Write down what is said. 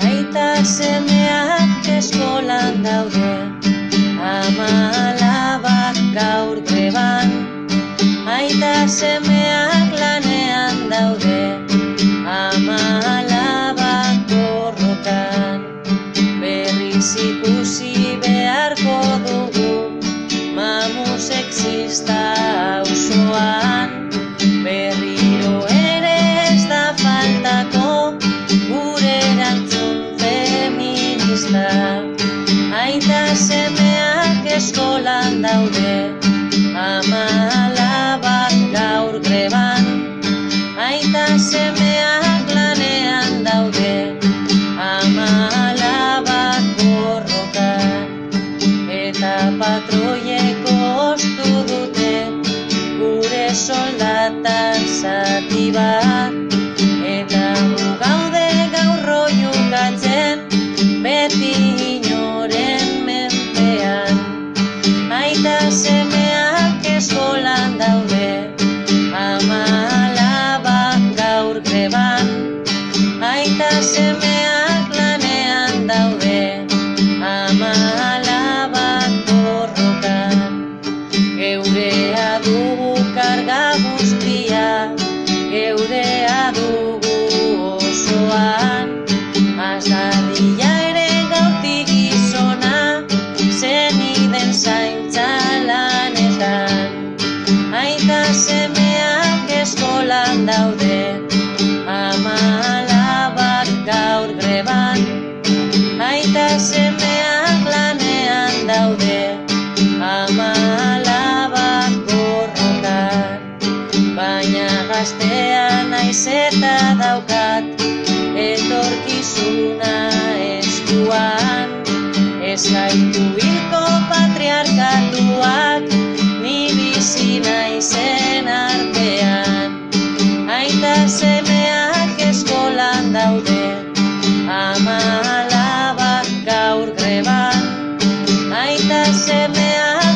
Aita semeak eskolan daude, ama alabak gaur greban. Aita semeak lanean daude, ama alabak borrokan. Berriz ikusi beharko dugu, mamu sexista auzoan. Aita semeak eskolan daude, ama alabak gaur greban. Aita semeak lanean daude, ama alabak borrokan. Eta patroieko ostu dute, gure soldatan zati bat. Eta gu gaude gaur roiukatzen, beti inoren menpean. Aita semeak eskolan daude, ama alabak gaur greban. Aita semeak lanean daude, ama alabak borrokan. Geurea dugu karga guztia, geurea dugu osoan. Azadila ere gautik izona, zeniden zaintzalanetan etan. Aita semeak eskolan daude, ama alabak gaur greban. Aita semeak lanean daude, ama alabak borrokan. Baina gaztean naizeta daukat, etorkizuna eskuan. Ez gaitu hilko patriarkatuak, ni bizi naizen artean. Aita semeak eskolan daude, ama alabak gaur greban. Aita semeak